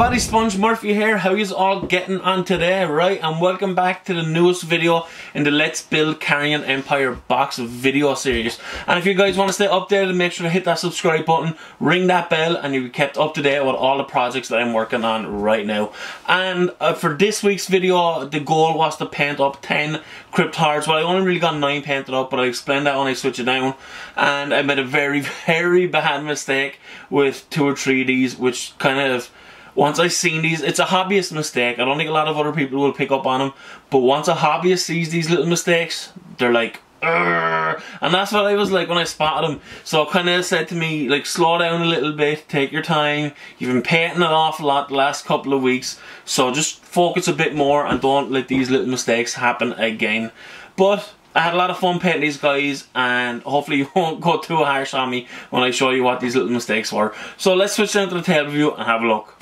everybody, Sponge Murphy here. How is all getting on today, right? And welcome back to the newest video in the Let's Build Carrion Empire box video series. And if you guys want to stay updated, make sure to hit that subscribe button, ring that bell, and you'll be kept up to date with all the projects that I'm working on right now. And for this week's video, the goal was to paint up 10 Crypt Horrors. Well, I only really got 9 painted up, but I explained that when I switched it down. And I made a very, very bad mistake with 2 or 3 of these, which kind of... Once I've seen these, it's a hobbyist mistake. I don't think a lot of other people will pick up on them. But once a hobbyist sees these little mistakes, they're like, "Urgh." And that's what I was like when I spotted them. So it kind of said to me, like, slow down a little bit, take your time. You've been painting an awful lot the last couple of weeks. So just focus a bit more and don't let these little mistakes happen again. But... I had a lot of fun painting these guys, and hopefully you won't go too harsh on me when I show you what these little mistakes were. So let's switch down to the table view and have a look.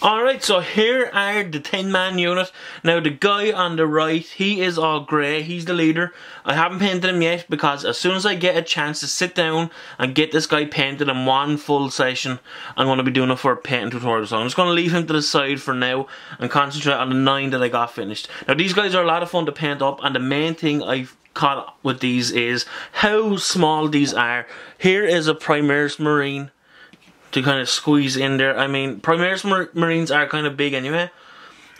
Alright, so here are the 10-man unit. Now the guy on the right, he is all grey, he's the leader. I haven't painted him yet because as soon as I get a chance to sit down and get this guy painted in one full session, I'm going to be doing it for a painting tutorial. So I'm just going to leave him to the side for now and concentrate on the 9 that I got finished. Now these guys are a lot of fun to paint up, and the main thing I've caught with these is how small these are. Here is a Primaris Marine. To kind of squeeze in there. I mean, Primaris Marines are kind of big anyway,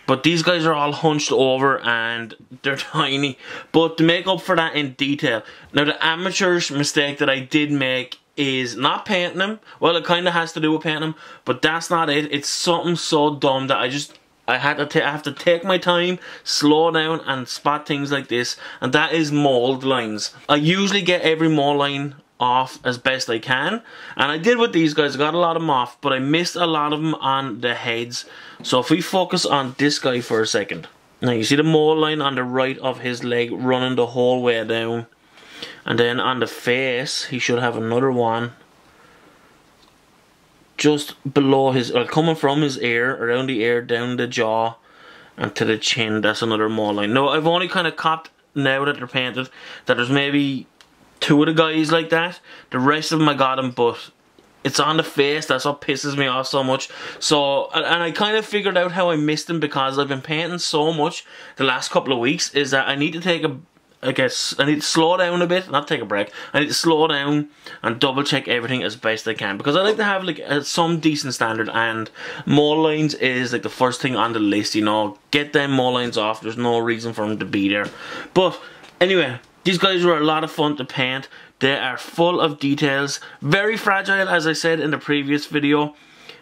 but these guys are all hunched over and they're tiny. But to make up for that in detail. Now the amateurish mistake that I did make is not painting them. Well, it kind of has to do with painting them, but that's not it. It's something so dumb that I have to take my time, slow down, and spot things like this. And that is mold lines. I usually get every mold line off as best I can, and I did with these guys. I got a lot of them off, but I missed a lot of them on the heads. So if we focus on this guy for a second, now you see the mole line on the right of his leg running the whole way down, and then on the face he should have another one just below his, or coming from his ear, around the ear, down the jaw and to the chin. That's another mole line. Now I've only kind of caught, now that they're painted, that there's maybe 2 of the guys like that. The rest of them I got them, but it's on the face. That's what pisses me off so much. So, and I kind of figured out how I missed them because I've been painting so much the last couple of weeks, is that I need to take a, I guess, I need to slow down a bit, not take a break. I need to slow down and double check everything as best I can, because I like to have like some decent standard, and mole lines is like the first thing on the list, you know. Get them mole lines off. There's no reason for them to be there. But anyway, these guys were a lot of fun to paint. They are full of details, very fragile, as I said in the previous video,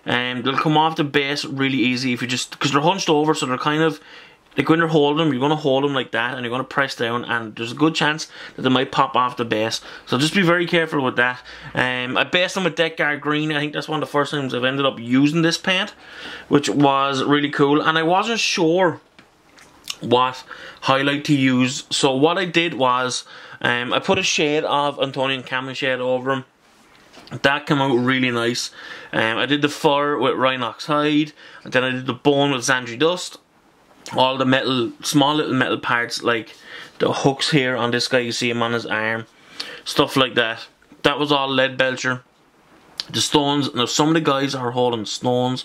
and they'll come off the base really easy if you just, because they're hunched over, so they're kind of like, when you're holding them, you're going to hold them like that and you're going to press down, and there's a good chance that they might pop off the base, so just be very careful with that. I based them with Deck Guard Green. I think that's one of the first times I've ended up using this paint, which was really cool, and I wasn't sure what highlight to use. So what I did was I put a shade of Antonian Camel shade over him. That came out really nice. I did the fur with Rhinox hide, and then I did the bone with Zandri dust. All the metal, small little metal parts like the hooks here on this guy, you see him on his arm, stuff like that. That was all lead belcher. The stones, now some of the guys are holding stones.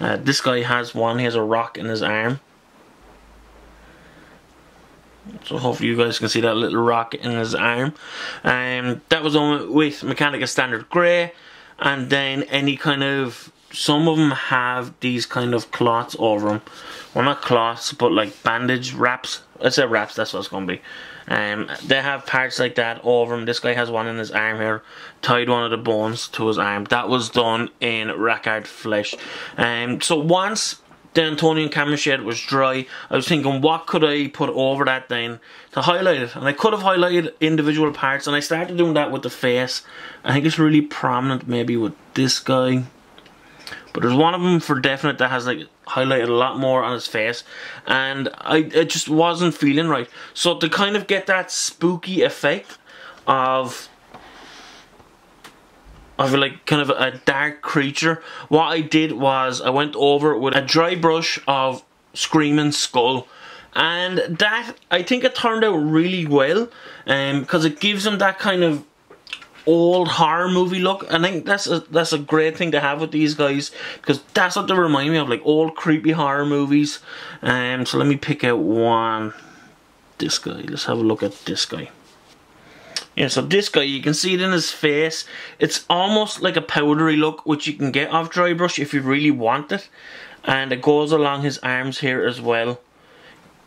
This guy has one, he has a rock in his arm. So hopefully you guys can see that little rock in his arm. That was on with Mechanica Standard Gray, and then any kind of, some of them have these kind of cloths over them. Well, not cloths, but like bandage wraps. I said wraps, that's what it's going to be. They have parts like that over them. This guy has one in his arm here, tied one of the bones to his arm. That was done in rackard flesh. So once the Antonian Camel shade was dry, I was thinking, what could I put over that then to highlight it? And I could have highlighted individual parts, and I started doing that with the face. I think it's really prominent maybe with this guy, but there's one of them for definite that has like highlighted a lot more on his face, and it just wasn't feeling right. So to kind of get that spooky effect of like kind of a dark creature, what I did was I went over with a dry brush of Screamin' Skull, and that, I think it turned out really well, because it gives him that kind of old horror movie look. I think that's a great thing to have with these guys, because that's what they remind me of, like old creepy horror movies. So let me pick out one. This guy. Let's have a look at this guy. Yeah, so this guy, you can see it in his face. It's almost like a powdery look, which you can get off dry brush if you really want it. And it goes along his arms here as well,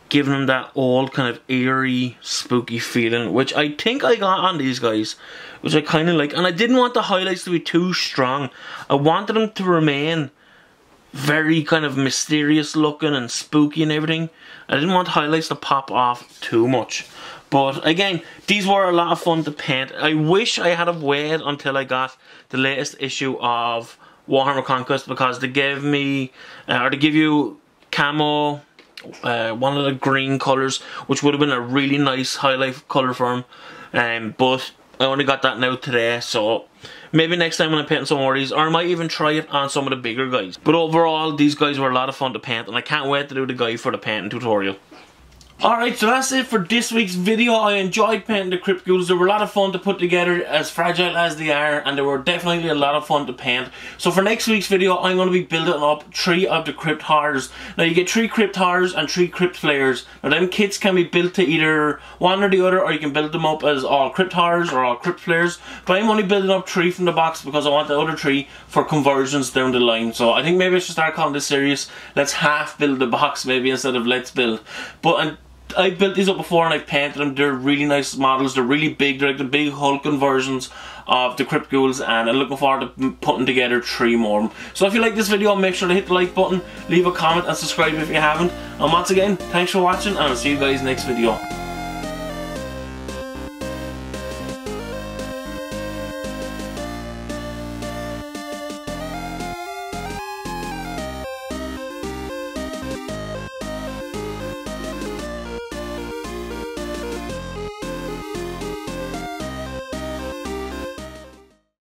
giving him that old kind of eerie, spooky feeling, which I think I got on these guys, which I kind of like. And I didn't want the highlights to be too strong. I wanted them to remain very kind of mysterious looking and spooky and everything. I didn't want highlights to pop off too much. But again, these were a lot of fun to paint. I wish I had have waited until I got the latest issue of Warhammer Conquest, because they gave me, or they give you camo, one of the green colours, which would have been a really nice highlight colour for him. But I only got that now today, so maybe next time when I'm painting some more of these, or I might even try it on some of the bigger guys. But overall, these guys were a lot of fun to paint, and I can't wait to do the guy for the painting tutorial. Alright, so that's it for this week's video. I enjoyed painting the Crypt Ghouls. They were a lot of fun to put together, as fragile as they are, and they were definitely a lot of fun to paint. So for next week's video, I'm going to be building up 3 of the Crypt Horrors. Now you get 3 Crypt Horrors and 3 Crypt Flares. Now them kits can be built to either one or the other, or you can build them up as all Crypt Horrors or all Crypt Flares. But I'm only building up 3 from the box because I want the other 3 for conversions down the line. So I think maybe I should start calling this series Let's Half Build the Box, maybe, instead of Let's Build. But I built these up before and I painted them. They're really nice models. They're really big. They're like the big Hulkin versions of the Crypt Ghouls, and I'm looking forward to putting together 3 more. So if you like this video, make sure to hit the like button, leave a comment and subscribe if you haven't. And once again, thanks for watching, and I'll see you guys next video.